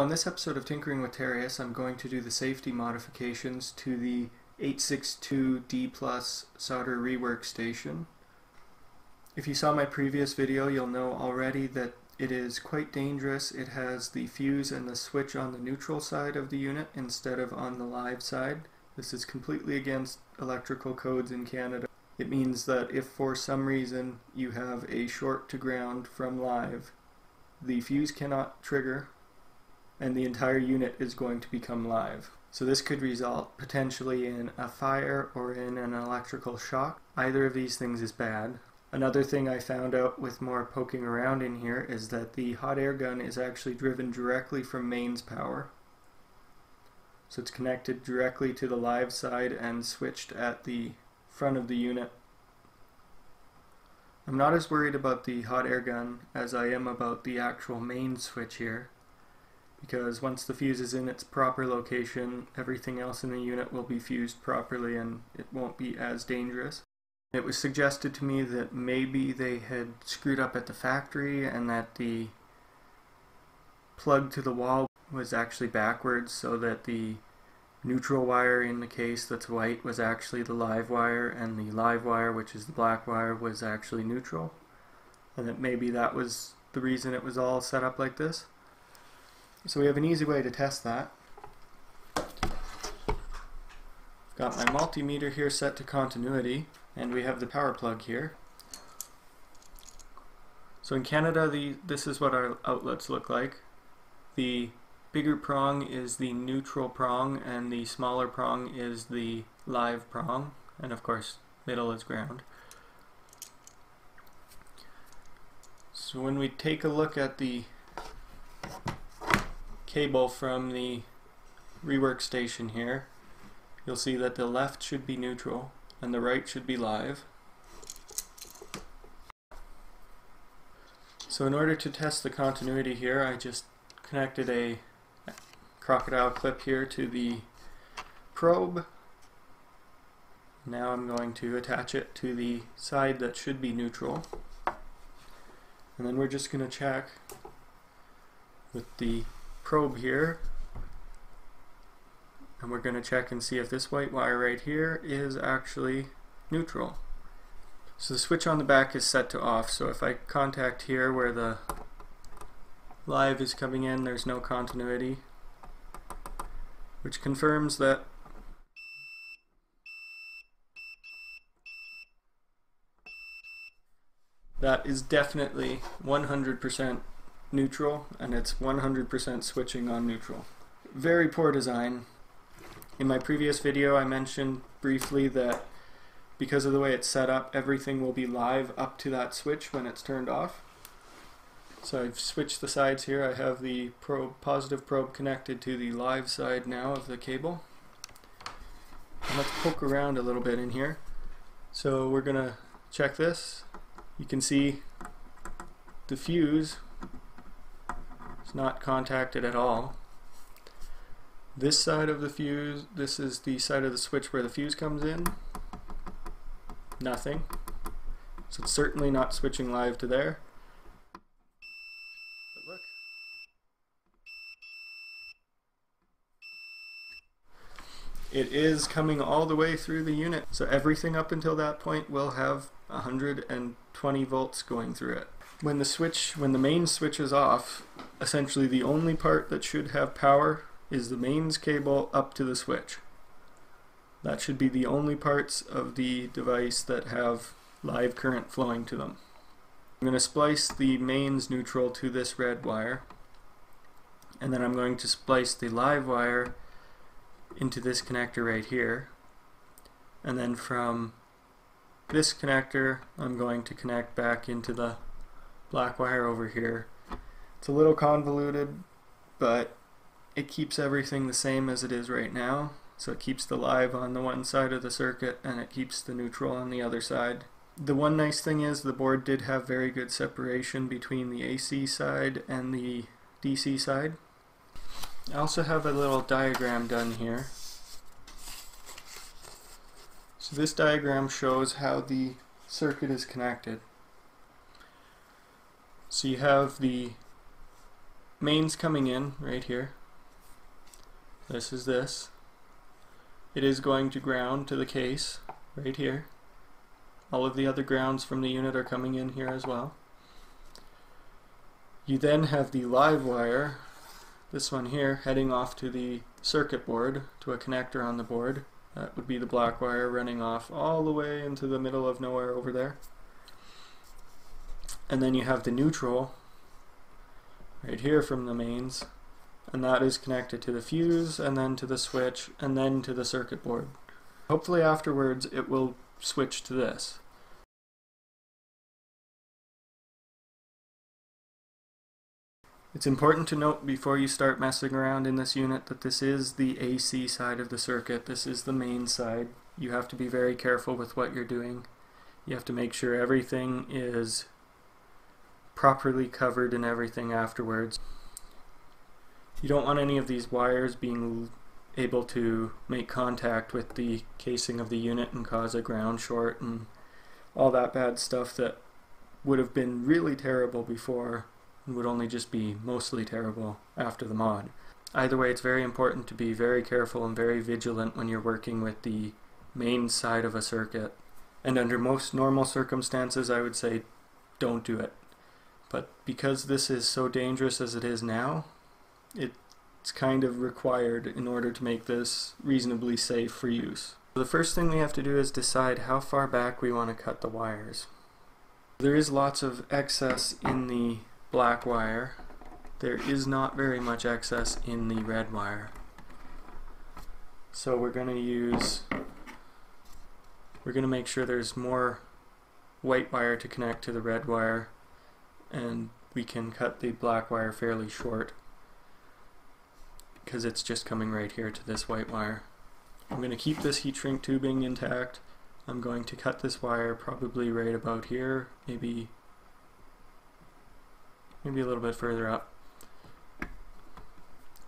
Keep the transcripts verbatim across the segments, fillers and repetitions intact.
On this episode of Tinkering with Terrius, I'm going to do the safety modifications to the eight sixty-two D plus solder rework station. If you saw my previous video, you'll know already that it is quite dangerous. It has the fuse and the switch on the neutral side of the unit instead of on the live side. This is completely against electrical codes in Canada. It means that if for some reason you have a short to ground from live, the fuse cannot trigger and the entire unit is going to become live. So this could result potentially in a fire or in an electrical shock. Either of these things is bad. Another thing I found out with more poking around in here is that the hot air gun is actually driven directly from mains power. So it's connected directly to the live side and switched at the front of the unit. I'm not as worried about the hot air gun as I am about the actual main switch here, because once the fuse is in its proper location, everything else in the unit will be fused properly and it won't be as dangerous. It was suggested to me that maybe they had screwed up at the factory and that the plug to the wall was actually backwards, so that the neutral wire in the case that's white was actually the live wire and the live wire, which is the black wire, was actually neutral, and that maybe that was the reason it was all set up like this. So we have an easy way to test that. Got my multimeter here set to continuity, and we have the power plug here. So in Canada, the, this is what our outlets look like. The bigger prong is the neutral prong, and the smaller prong is the live prong, and of course middle is ground. So when we take a look at the cable from the rework station here, you'll see that the left should be neutral and the right should be live. So in order to test the continuity here, I just connected a crocodile clip here to the probe. Now I'm going to attach it to the side that should be neutral, and then we're just going to check with the probe here, and we're going to check and see if this white wire right here is actually neutral. So the switch on the back is set to off, so if I contact here where the live is coming in, there's no continuity, which confirms that that is definitely one hundred percent neutral, and it's one hundred percent switching on neutral. Very poor design. In my previous video, I mentioned briefly that because of the way it's set up, everything will be live up to that switch when it's turned off. So I've switched the sides here. I have the probe, positive probe, connected to the live side now of the cable. And let's poke around a little bit in here. So we're gonna check this. You can see the fuse not contacted at all. This side of the fuse, this is the side of the switch where the fuse comes in. Nothing. So it's certainly not switching live to there. But look. It is coming all the way through the unit. So everything up until that point will have one hundred twenty volts going through it. When the switch, when the main switch is off, essentially the only part that should have power is the mains cable up to the switch. That should be the only parts of the device that have live current flowing to them. I'm going to splice the mains neutral to this red wire, and then I'm going to splice the live wire into this connector right here, and then from this connector I'm going to connect back into the black wire over here. It's a little convoluted, but it keeps everything the same as it is right now. So it keeps the live on the one side of the circuit and it keeps the neutral on the other side. The one nice thing is the board did have very good separation between the A C side and the D C side. I also have a little diagram done here. So this diagram shows how the circuit is connected. So you have the main's coming in right here. This is this. It is going to ground to the case right here. All of the other grounds from the unit are coming in here as well. You then have the live wire, this one here, heading off to the circuit board, to a connector on the board. That would be the black wire running off all the way into the middle of nowhere over there. And then you have the neutral right here from the mains, and that is connected to the fuse and then to the switch and then to the circuit board. Hopefully afterwards it will switch to this. It's important to note before you start messing around in this unit that this is the A C side of the circuit. This is the main side. You have to be very careful with what you're doing. You have to make sure everything is properly covered and everything afterwards. You don't want any of these wires being able to make contact with the casing of the unit and cause a ground short and all that bad stuff that would have been really terrible before and would only just be mostly terrible after the mod. Either way, it's very important to be very careful and very vigilant when you're working with the main side of a circuit. And under most normal circumstances, I would say don't do it. But because this is so dangerous as it is now, it's kind of required in order to make this reasonably safe for use. The first thing we have to do is decide how far back we want to cut the wires. There is lots of excess in the black wire. There is not very much excess in the red wire. So we're going to use, we're going to make sure there's more white wire to connect to the red wire, and we can cut the black wire fairly short, because it's just coming right here to this white wire. I'm going to keep this heat shrink tubing intact. I'm going to cut this wire probably right about here, maybe maybe a little bit further up.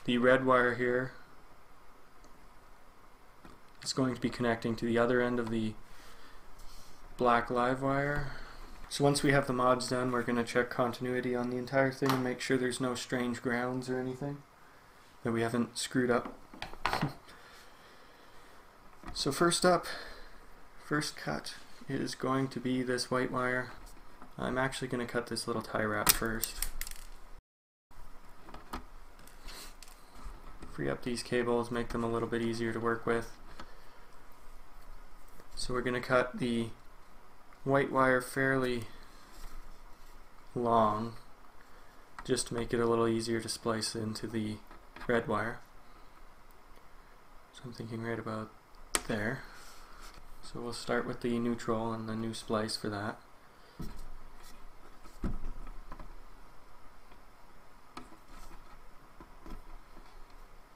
The red wire here is going to be connecting to the other end of the black live wire. So once we have the mods done, we're going to check continuity on the entire thing and make sure there's no strange grounds or anything that we haven't screwed up. So first up, first cut is going to be this white wire. I'm actually going to cut this little tie wrap first. Free up these cables, make them a little bit easier to work with. So we're going to cut the white wire fairly long, just to make it a little easier to splice into the red wire. So I'm thinking right about there. So we'll start with the neutral and the new splice for that.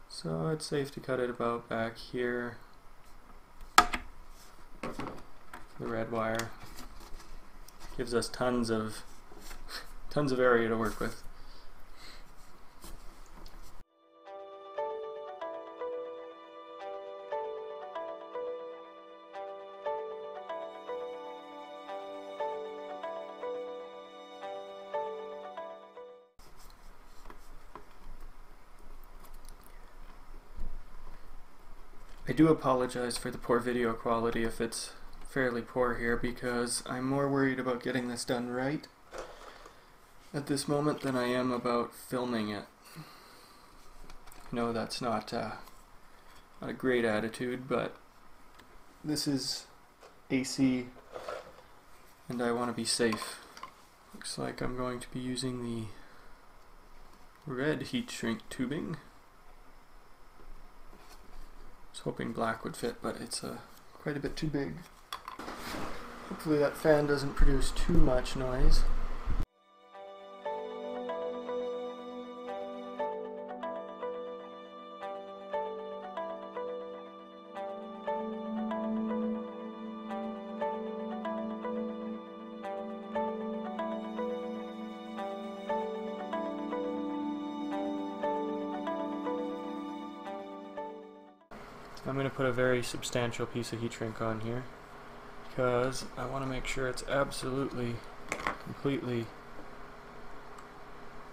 So it's safe to cut it about back here for the red wire. Gives us tons of tons of area to work with. I do apologize for the poor video quality if it's fairly poor here, because I'm more worried about getting this done right at this moment than I am about filming it. I know that's not, uh, not a great attitude, but this is A C and I want to be safe. Looks like I'm going to be using the red heat shrink tubing. I was hoping black would fit, but it's uh, quite a bit too big. Hopefully that fan doesn't produce too much noise. I'm going to put a very substantial piece of heat shrink on here because I want to make sure it's absolutely, completely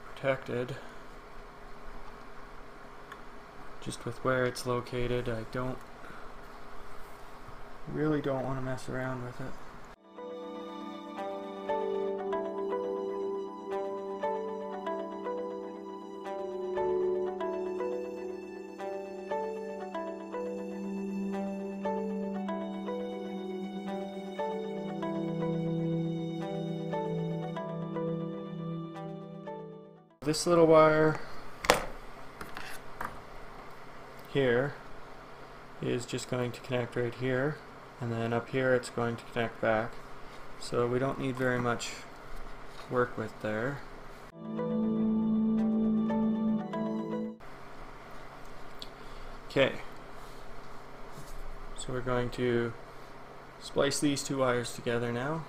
protected just with where it's located, I don't really don't want to mess around with it. This little wire here is just going to connect right here, and then up here it's going to connect back. So we don't need very much work with there. Okay, so we're going to splice these two wires together now.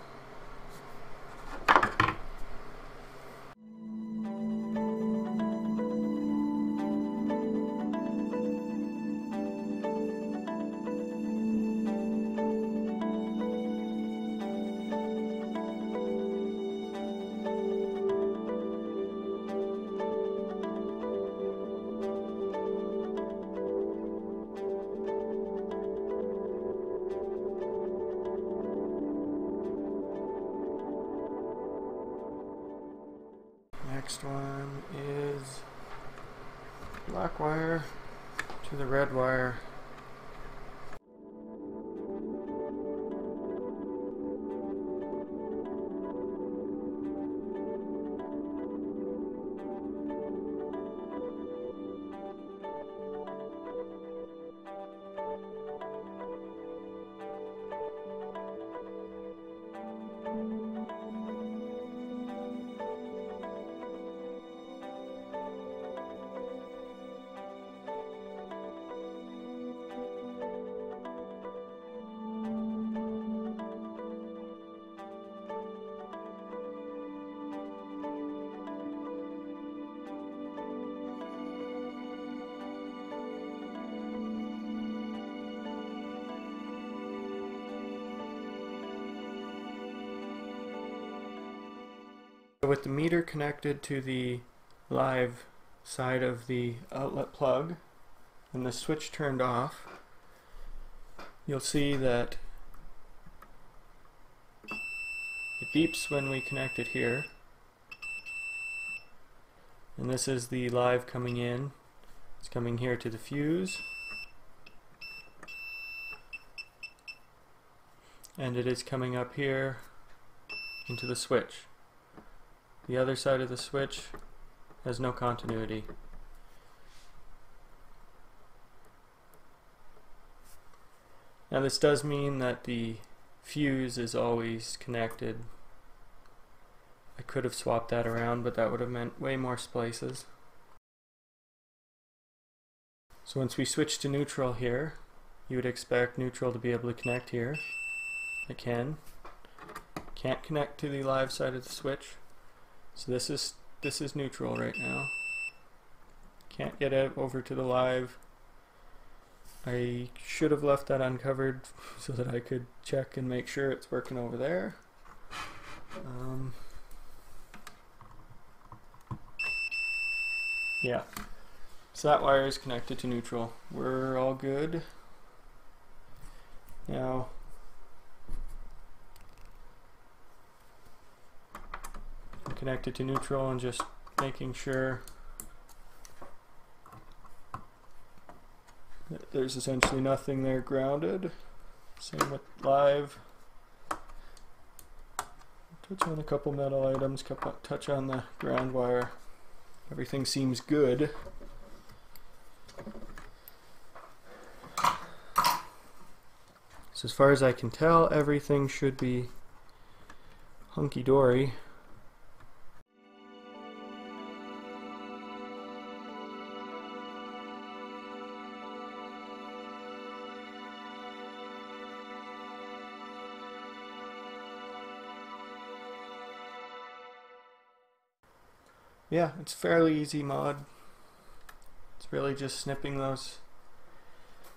Next one is black wire to the red wire. With the meter connected to the live side of the outlet plug and the switch turned off, you'll see that it beeps when we connect it here, and this is the live coming in. It's coming here to the fuse, and it is coming up here into the switch. The other side of the switch has no continuity. Now this does mean that the fuse is always connected. I could have swapped that around, but that would have meant way more splices. So once we switch to neutral here, you would expect neutral to be able to connect here. It can. Can't connect to the live side of the switch. So this is this is neutral right now. Can't get it over to the live. I should have left that uncovered so that I could check and make sure it's working over there. Um, yeah. So that wire is connected to neutral. We're all good. Now, connected to neutral and just making sure that there's essentially nothing there grounded. Same with live. Touch on a couple metal items, couple, touch on the ground wire. Everything seems good. So as far as I can tell, everything should be hunky-dory. Yeah, it's a fairly easy mod. It's really just snipping those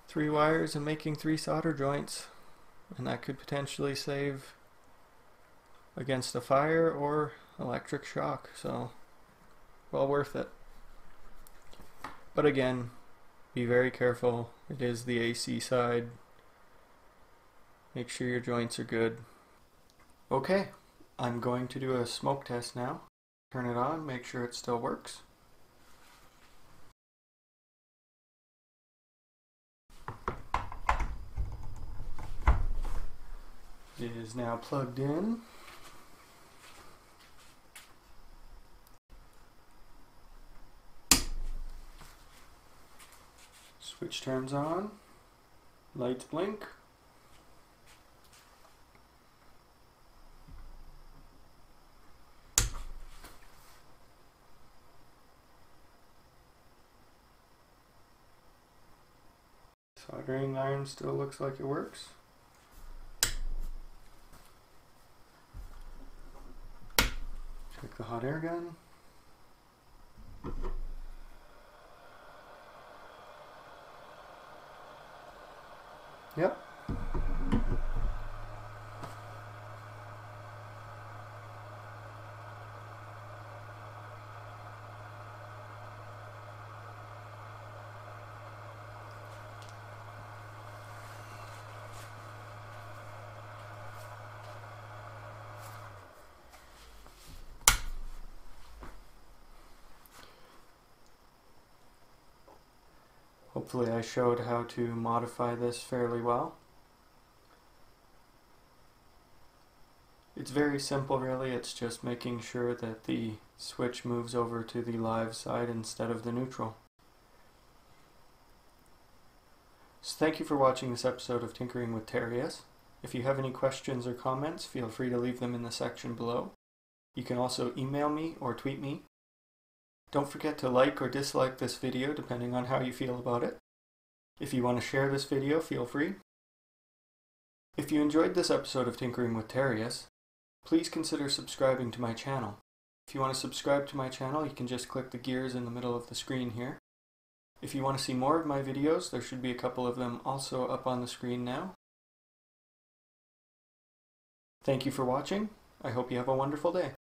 three wires and making three solder joints, and that could potentially save against a fire or electric shock, so well worth it. But again, Be very careful. It is the A C side. Make sure your joints are good. Okay, I'm going to do a smoke test now. Turn it on, make sure it still works. It is now plugged in. Switch turns on. Lights blink. Soldering iron still looks like it works. Check the hot air gun. Yep. Hopefully I showed how to modify this fairly well. It's very simple really, it's just making sure that the switch moves over to the live side instead of the neutral. So thank you for watching this episode of Tinkering with Terrius. If you have any questions or comments, feel free to leave them in the section below. You can also email me or tweet me. Don't forget to like or dislike this video depending on how you feel about it. If you want to share this video, feel free. If you enjoyed this episode of Tinkering with Terrius, please consider subscribing to my channel. If you want to subscribe to my channel, you can just click the gears in the middle of the screen here. If you want to see more of my videos, there should be a couple of them also up on the screen now. Thank you for watching. I hope you have a wonderful day.